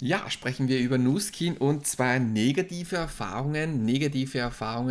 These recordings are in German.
Ja, sprechen wir über Nu Skin und zwar negative Erfahrungen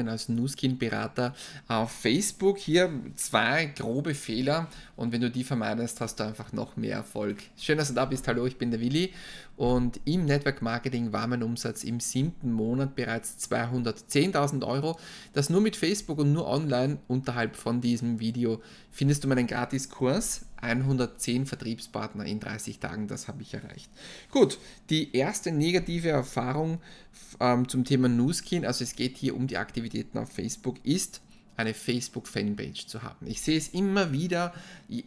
als Nu Skin Berater auf Facebook. Hier zwei grobe Fehler und wenn du die vermeidest, hast du einfach noch mehr Erfolg. Schön, dass du da bist. Hallo, ich bin der Willi und im Network Marketing war mein Umsatz im 7. Monat bereits 210.000 Euro. Das nur mit Facebook und nur online. Unterhalb von diesem Video findest du meinen Gratiskurs. 110 Vertriebspartner in 30 Tagen, das habe ich erreicht. Gut, die erste negative Erfahrung zum Thema Nu Skin, also es geht hier um die Aktivitäten auf Facebook, ist eine Facebook-Fanpage zu haben. Ich sehe es immer wieder,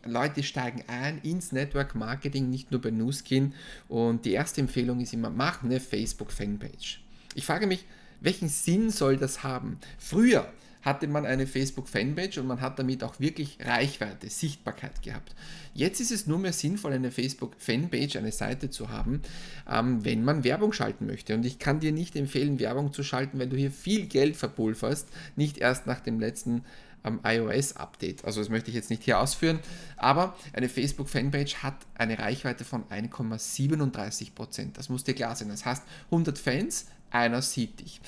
Leute steigen ein ins Network-Marketing, nicht nur bei Nu Skin und die erste Empfehlung ist immer, mach eine Facebook-Fanpage. Ich frage mich, welchen Sinn soll das haben? Früher hatte man eine Facebook-Fanpage und man hat damit auch wirklich Reichweite, Sichtbarkeit gehabt. Jetzt ist es nur mehr sinnvoll, eine Facebook-Fanpage, eine Seite zu haben, wenn man Werbung schalten möchte. Und ich kann dir nicht empfehlen, Werbung zu schalten, weil du hier viel Geld verpulverst, nicht erst nach dem letzten iOS-Update. Also das möchte ich jetzt nicht hier ausführen, aber eine Facebook-Fanpage hat eine Reichweite von 1,37%. Das muss dir klar sein. Das heißt, 100 Fans, einer sieht dich.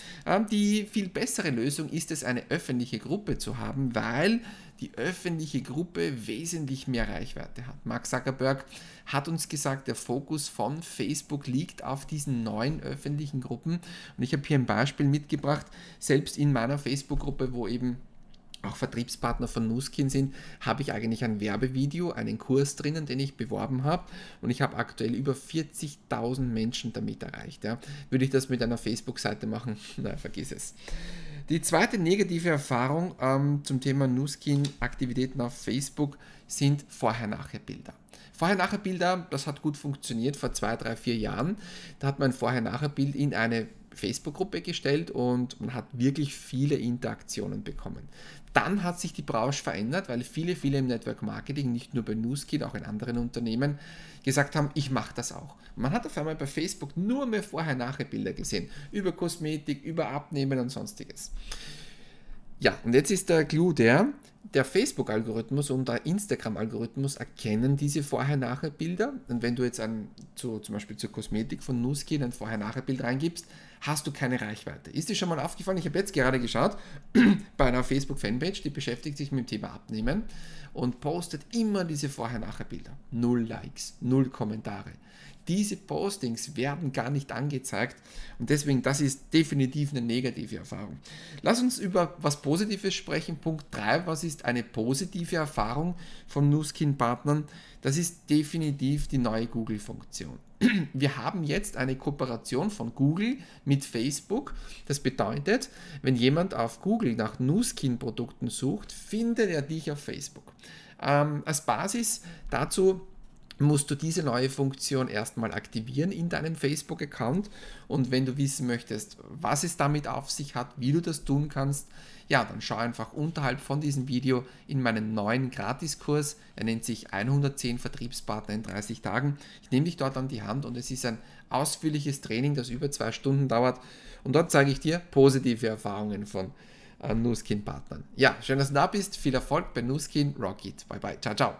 Die viel bessere Lösung ist es, eine öffentliche Gruppe zu haben, weil die öffentliche Gruppe wesentlich mehr Reichweite hat. Mark Zuckerberg hat uns gesagt, der Fokus von Facebook liegt auf diesen neuen öffentlichen Gruppen. Und ich habe hier ein Beispiel mitgebracht, selbst in meiner Facebook-Gruppe, wo eben auch Vertriebspartner von Nu Skin sind, habe ich eigentlich ein Werbevideo, einen Kurs drinnen, den ich beworben habe und ich habe aktuell über 40.000 Menschen damit erreicht. Ja. Würde ich das mit einer Facebook-Seite machen? Nein, vergiss es. Die zweite negative Erfahrung zum Thema Nu Skin Aktivitäten auf Facebook sind Vorher-Nachher-Bilder. Vorher-Nachher-Bilder, das hat gut funktioniert vor 2, 3, 4 Jahren. Da hat man ein Vorher-Nachher-Bild in eine Facebook-Gruppe gestellt und man hat wirklich viele Interaktionen bekommen. Dann hat sich die Branche verändert, weil viele im Network Marketing, nicht nur bei Nu Skin, auch in anderen Unternehmen, gesagt haben, ich mache das auch. Man hat auf einmal bei Facebook nur mehr Vorher-Nachher-Bilder gesehen, über Kosmetik, über Abnehmen und sonstiges. Ja, und jetzt ist der Clou der Facebook-Algorithmus und der Instagram-Algorithmus erkennen diese Vorher-Nachher-Bilder. Und wenn du jetzt zum Beispiel zur Kosmetik von Nu Skin ein Vorher-Nachher-Bild reingibst, hast du keine Reichweite. Ist dir schon mal aufgefallen? Ich habe jetzt gerade geschaut, bei einer Facebook-Fanpage, die beschäftigt sich mit dem Thema Abnehmen und postet immer diese Vorher-Nachher-Bilder. 0 Likes, 0 Kommentare. Diese Postings werden gar nicht angezeigt und deswegen, das ist definitiv eine negative Erfahrung. Lass uns über was Positives sprechen. Punkt 3, was ist eine positive Erfahrung von Nu Skin Partnern? Das ist definitiv die neue Google-Funktion. Wir haben jetzt eine Kooperation von Google mit Facebook. Das bedeutet, wenn jemand auf Google nach Nu Skin Produkten sucht, findet er dich auf Facebook. Als Basis dazu musst du diese neue Funktion erstmal aktivieren in deinem Facebook-Account und wenn du wissen möchtest, was es damit auf sich hat, wie du das tun kannst, ja, dann schau einfach unterhalb von diesem Video in meinen neuen Gratiskurs. Er nennt sich 110 Vertriebspartner in 30 Tagen. Ich nehme dich dort an die Hand und es ist ein ausführliches Training, das über 2 Stunden dauert und dort zeige ich dir positive Erfahrungen von Nu Skin Partnern. Ja, schön, dass du da bist. Viel Erfolg bei Nu Skin. Rocket. Bye bye. Ciao, ciao.